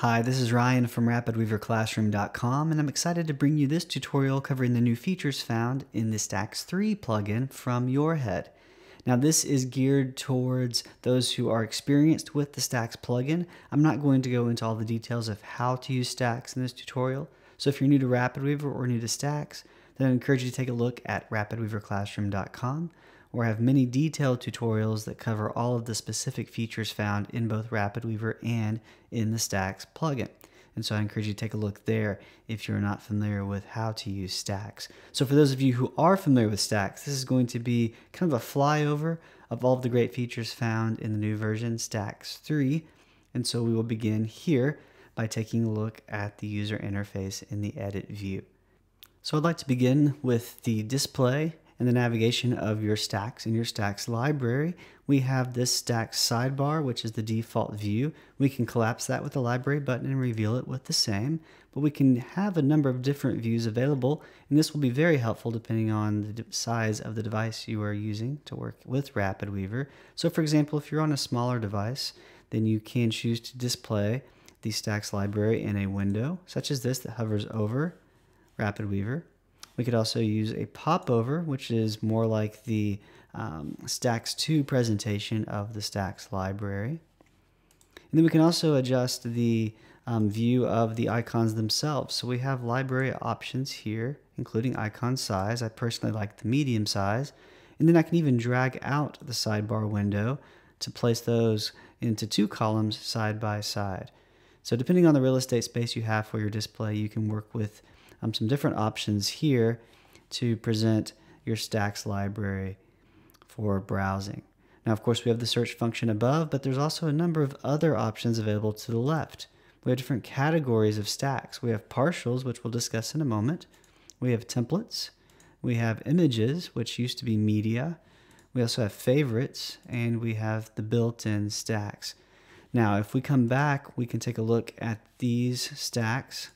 Hi, this is Ryan from RapidWeaverClassroom.com, and I'm excited to bring you this tutorial covering the new features found in the Stacks 3 plugin from YourHead. Now, this is geared towards those who are experienced with the Stacks plugin. I'm not going to go into all the details of how to use Stacks in this tutorial, so if you're new to RapidWeaver or new to Stacks, then I encourage you to take a look at RapidWeaverClassroom.com, where I have many detailed tutorials that cover all of the specific features found in both RapidWeaver and in the Stacks plugin. And so I encourage you to take a look there if you're not familiar with how to use Stacks. So for those of you who are familiar with Stacks, this is going to be kind of a flyover of all of the great features found in the new version, Stacks 3. And so we will begin here by taking a look at the user interface in the edit view. So I'd like to begin with the display and the navigation of your Stacks and your Stacks library. We have this Stacks sidebar, which is the default view. We can collapse that with the library button and reveal it with the same, but we can have a number of different views available, and this will be very helpful depending on the size of the device you are using to work with RapidWeaver. So for example, if you're on a smaller device, then you can choose to display the Stacks library in a window, such as this that hovers over RapidWeaver. We could also use a popover, which is more like the Stacks 2 presentation of the Stacks library. And then we can also adjust the view of the icons themselves. So we have library options here, including icon size. I personally like the medium size. And then I can even drag out the sidebar window to place those into two columns side by side. So depending on the real estate space you have for your display, you can work with some different options here to present your Stacks library for browsing. Now, of course, we have the search function above, but there's also a number of other options available to the left. We have different categories of Stacks. We have partials, which we'll discuss in a moment. We have templates. We have images, which used to be media. We also have favorites, and we have the built-in Stacks. Now, if we come back, we can take a look at these Stacks.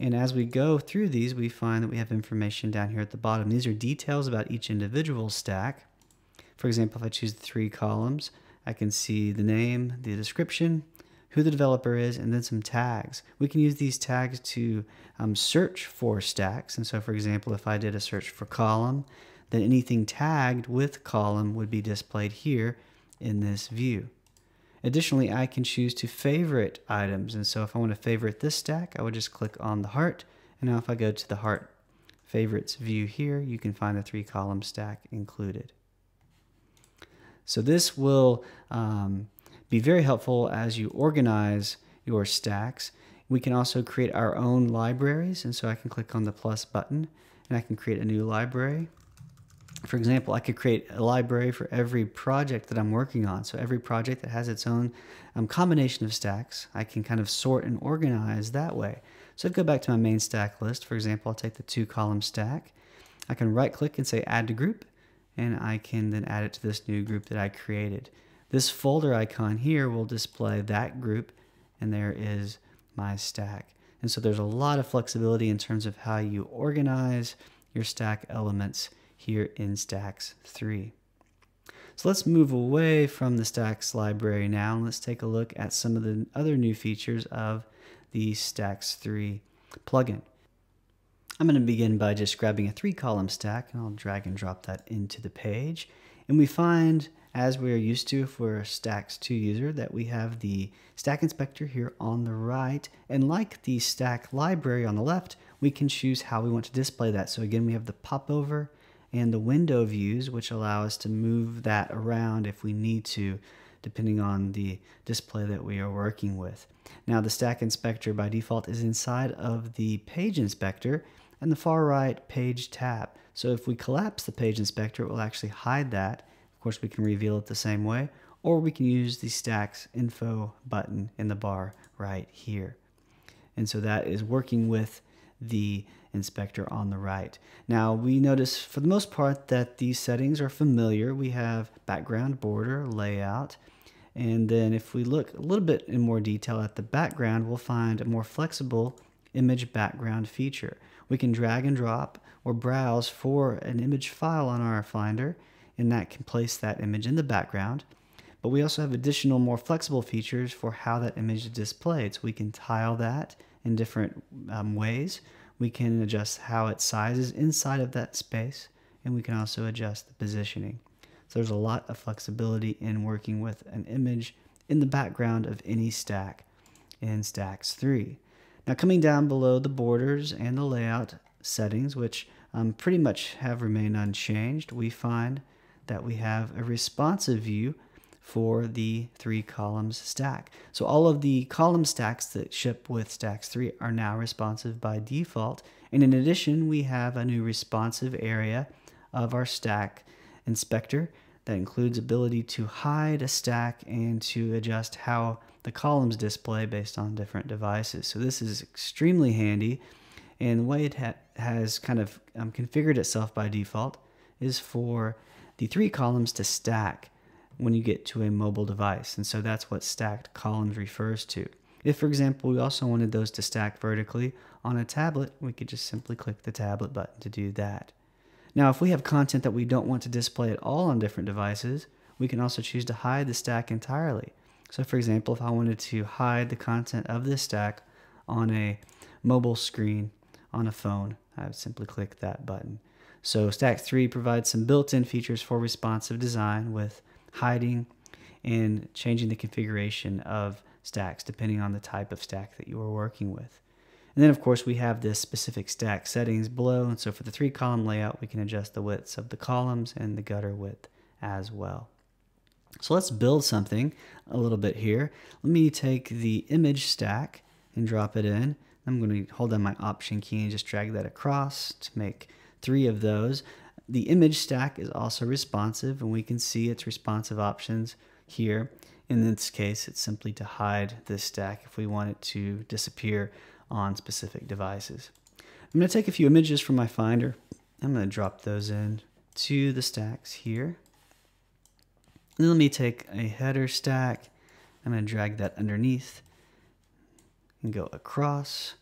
And as we go through these, we find that we have information down here at the bottom. These are details about each individual stack. For example, if I choose the three columns, I can see the name, the description, who the developer is, and then some tags. We can use these tags to search for Stacks. And so, for example, if I did a search for column, then anything tagged with column would be displayed here in this view. Additionally, I can choose to favorite items, and so if I want to favorite this stack, I would just click on the heart, and now if I go to the heart favorites view here, you can find the three column stack included. So this will be very helpful as you organize your Stacks. We can also create our own libraries, and so I can click on the plus button, and I can create a new library. For example, I could create a library for every project that I'm working on. So every project that has its own combination of Stacks, I can kind of sort and organize that way. So I'd go back to my main stack list. For example, I'll take the two column stack. I can right click and say add to group, and I can then add it to this new group that I created. This folder icon here will display that group, and there is my stack. And so there's a lot of flexibility in terms of how you organize your stack elements here in Stacks 3. So let's move away from the Stacks library now, and let's take a look at some of the other new features of the Stacks 3 plugin. I'm going to begin by just grabbing a three-column stack, and I'll drag and drop that into the page. And we find, as we are used to if we're a Stacks 2 user, that we have the Stack Inspector here on the right, and like the Stack Library on the left, we can choose how we want to display that. So again, we have the popover and the window views, which allow us to move that around if we need to, depending on the display that we are working with. Now, the Stack Inspector by default is inside of the Page Inspector and the far right Page tab. So if we collapse the Page Inspector, it will actually hide that. Of course, we can reveal it the same way, or we can use the Stacks Info button in the bar right here. And so that is working with the inspector on the right. Now, we notice for the most part that these settings are familiar. We have background, border, layout, and then if we look a little bit in more detail at the background, we'll find a more flexible image background feature. We can drag and drop or browse for an image file on our Finder, and that can place that image in the background. but we also have additional more flexible features for how that image is displayed. So we can tile that in different ways. We can adjust how it sizes inside of that space, and we can also adjust the positioning. So there's a lot of flexibility in working with an image in the background of any stack in Stacks 3. Now coming down below the borders and the layout settings, which pretty much have remained unchanged, we find that we have a responsive view for the 3 columns stack. So all of the column stacks that ship with Stacks 3 are now responsive by default. And in addition, we have a new responsive area of our stack inspector that includes ability to hide a stack and to adjust how the columns display based on different devices. So this is extremely handy. And the way it has kind of configured itself by default is for the 3 columns to stack when you get to a mobile device. And so that's what stacked columns refers to. If, for example, we also wanted those to stack vertically on a tablet, we could just simply click the tablet button to do that. Now, if we have content that we don't want to display at all on different devices, we can also choose to hide the stack entirely. So, for example, if I wanted to hide the content of this stack on a mobile screen on a phone, I would simply click that button. So Stacks 3 provides some built-in features for responsive design with hiding and changing the configuration of stacks depending on the type of stack that you are working with. And then of course we have this specific stack settings below, and so for the 3 column layout we can adjust the widths of the columns and the gutter width as well. So let's build something a little bit here. Let me take the image stack and drop it in. I'm going to hold down my option key and just drag that across to make 3 of those. The image stack is also responsive, and we can see its responsive options here. In this case, it's simply to hide this stack if we want it to disappear on specific devices. I'm going to take a few images from my Finder. I'm going to drop those in to the stacks here. And then let me take a header stack. I'm going to drag that underneath and go across.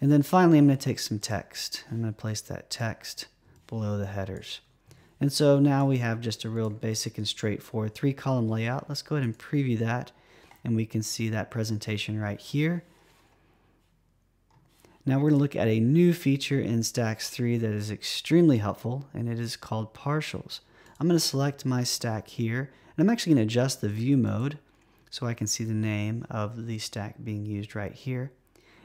And then finally, I'm going to take some text. I'm going to place that text below the headers. And so now we have just a real basic and straightforward 3 column layout. Let's go ahead and preview that, and we can see that presentation right here. Now we're going to look at a new feature in Stacks 3 that is extremely helpful, and it is called partials. I'm going to select my stack here, and I'm actually going to adjust the view mode so I can see the name of the stack being used right here.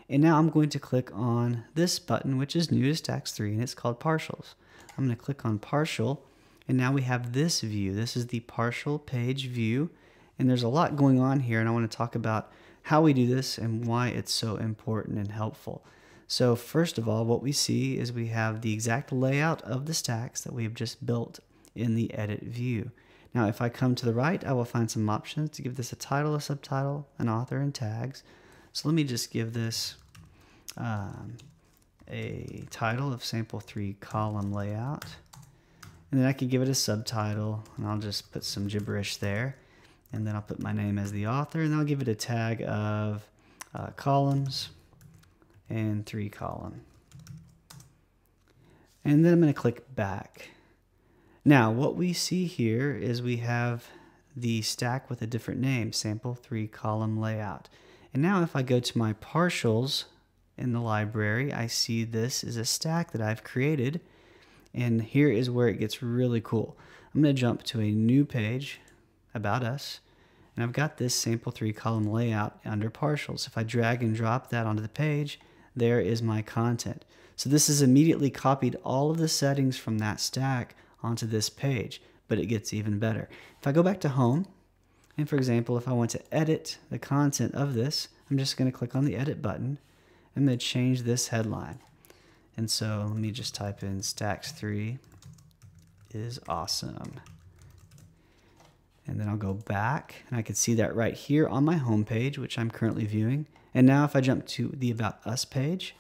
And now I'm going to click on this button, which is new to Stacks 3, and it's called Partials. I'm going to click on Partial, and now we have this view. This is the partial page view, and there's a lot going on here, and I want to talk about how we do this and why it's so important and helpful. So first of all, what we see is we have the exact layout of the stacks that we have just built in the edit view. Now, if I come to the right, I will find some options to give this a title, a subtitle, an author, and tags. So let me just give this a title of sample 3 column layout, and then I can give it a subtitle, and I'll just put some gibberish there, and then I'll put my name as the author, and I'll give it a tag of columns and 3 column, and then I'm going to click back. Now what we see here is we have the stack with a different name, sample 3 column layout. And now if I go to my partials in the library, I see this is a stack that I've created, and here is where it gets really cool. I'm going to jump to a new page, About Us, and I've got this sample 3 column layout under partials. If I drag and drop that onto the page, there is my content. So this has immediately copied all of the settings from that stack onto this page, but it gets even better. If I go back to home, and for example, if I want to edit the content of this, I'm just going to click on the edit button. I'm going to change this headline. And so let me just type in Stacks 3 is awesome. And then I'll go back, and I can see that right here on my home page, which I'm currently viewing. And now if I jump to the About Us page,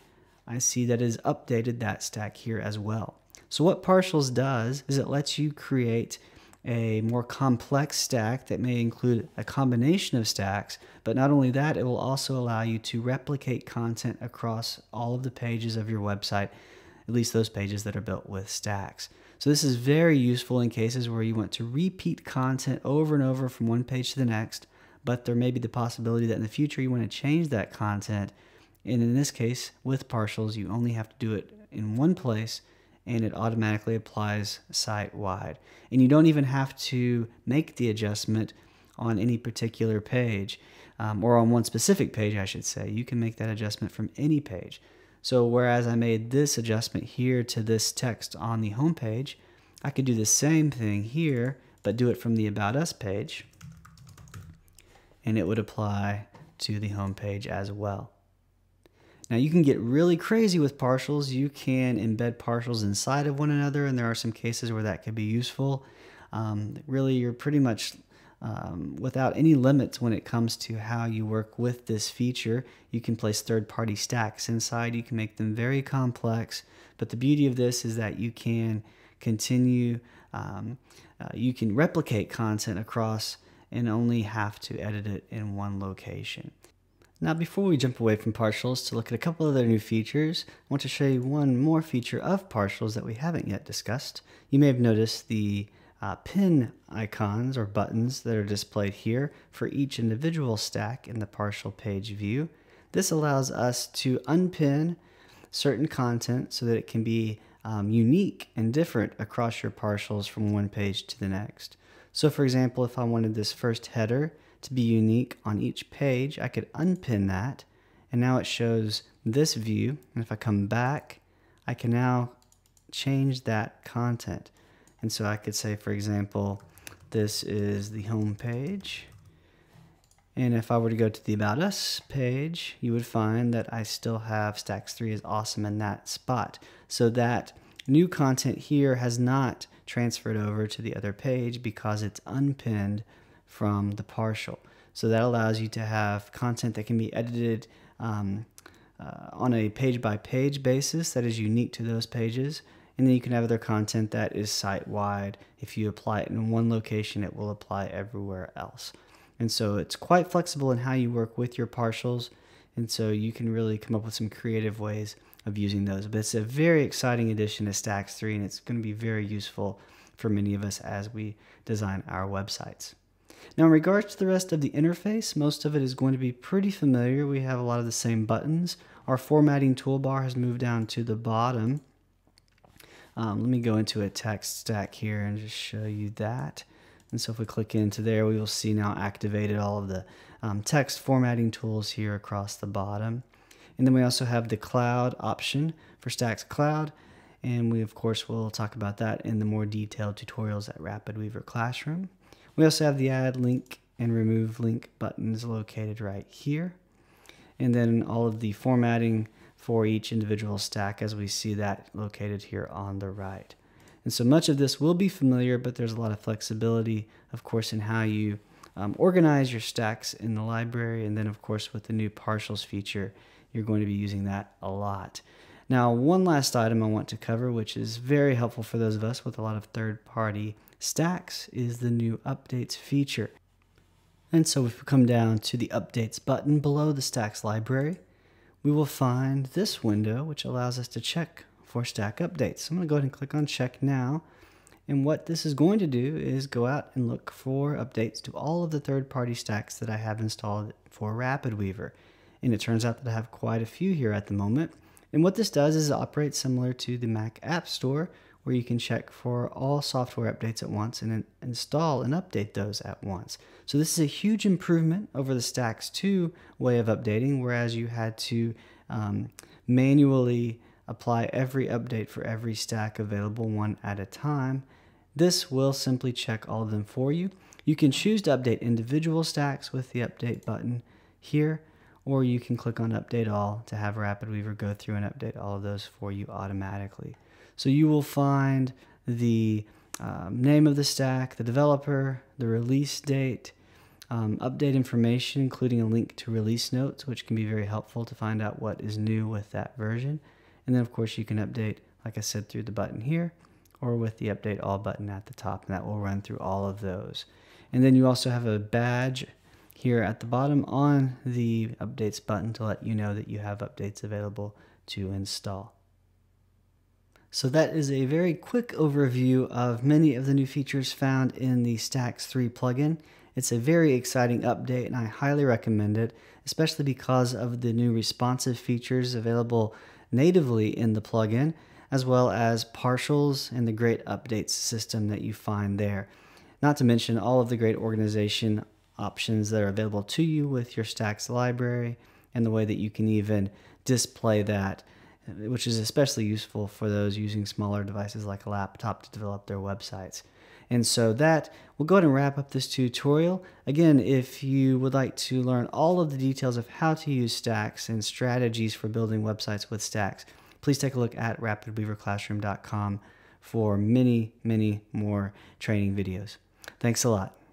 I see that it has updated that stack here as well. So what Partials does is it lets you create a more complex stack that may include a combination of stacks, but not only that, it will also allow you to replicate content across all of the pages of your website, at least those pages that are built with stacks. So this is very useful in cases where you want to repeat content over and over from one page to the next, but there may be the possibility that in the future you want to change that content. And in this case, with partials, you only have to do it in one place and it automatically applies site-wide. And you don't even have to make the adjustment on any particular page, or on one specific page, I should say. You can make that adjustment from any page. So whereas I made this adjustment here to this text on the home page, I could do the same thing here, but do it from the About Us page, and it would apply to the home page as well. Now you can get really crazy with partials. You can embed partials inside of one another, and there are some cases where that could be useful. Really, you're pretty much without any limits when it comes to how you work with this feature. You can place third-party stacks inside. You can make them very complex, but the beauty of this is that you can continue, you can replicate content across and only have to edit it in one location. Now, before we jump away from partials to look at a couple other new features, I want to show you one more feature of partials that we haven't yet discussed. You may have noticed the pin icons or buttons that are displayed here for each individual stack in the partial page view. This allows us to unpin certain content so that it can be unique and different across your partials from one page to the next. So for example, if I wanted this first header to be unique on each page, I could unpin that, and now it shows this view. And if I come back, I can now change that content. And so I could say, for example, this is the home page. And if I were to go to the About Us page, you would find that I still have Stacks 3 is awesome in that spot. So that new content here has not transferred over to the other page because it's unpinned from the partial. So that allows you to have content that can be edited on a page-by-page basis that is unique to those pages. And then you can have other content that is site-wide. If you apply it in one location, it will apply everywhere else. And so it's quite flexible in how you work with your partials. And so you can really come up with some creative ways of using those. But it's a very exciting addition to Stacks 3, and it's going to be very useful for many of us as we design our websites. Now, in regards to the rest of the interface, most of it is going to be pretty familiar. We have a lot of the same buttons. Our formatting toolbar has moved down to the bottom. Let me go into a text stack here and just show you that. And so if we click into there, we will see now activated all of the text formatting tools here across the bottom. And then we also have the cloud option for Stacks Cloud. And we, of course, will talk about that in the more detailed tutorials at RapidWeaver Classroom. We also have the add link and remove link buttons located right here. And then all of the formatting for each individual stack as we see that located here on the right. And so much of this will be familiar, but there's a lot of flexibility, of course, in how you organize your stacks in the library. And then, of course, with the new partials feature, you're going to be using that a lot. Now, one last item I want to cover, which is very helpful for those of us with a lot of third-party stacks, is the new updates feature. And so if we come down to the updates button below the Stacks library, we will find this window, which allows us to check for stack updates. So I'm going to go ahead and click on check now. And what this is going to do is go out and look for updates to all of the third-party stacks that I have installed for RapidWeaver. And it turns out that I have quite a few here at the moment. And what this does is it operates similar to the Mac App Store, where you can check for all software updates at once and install and update those at once. So this is a huge improvement over the Stacks 2 way of updating, whereas you had to manually apply every update for every stack available one at a time. This will simply check all of them for you. You can choose to update individual stacks with the update button here, or you can click on update all to have RapidWeaver go through and update all of those for you automatically. So you will find the name of the stack, the developer, the release date, update information, including a link to release notes, which can be very helpful to find out what is new with that version. And then, of course, you can update, like I said, through the button here or with the update all button at the top, and that will run through all of those. And then you also have a badge here at the bottom on the updates button to let you know that you have updates available to install. So that is a very quick overview of many of the new features found in the Stacks 3 plugin. It's a very exciting update and I highly recommend it, especially because of the new responsive features available natively in the plugin, as well as partials and the great updates system that you find there. Not to mention all of the great organization options that are available to you with your Stacks library and the way that you can even display that, which is especially useful for those using smaller devices like a laptop to develop their websites. And so that will go ahead and wrap up this tutorial. Again, if you would like to learn all of the details of how to use Stacks and strategies for building websites with Stacks, please take a look at RapidWeaverClassroom.com for many, many more training videos. Thanks a lot.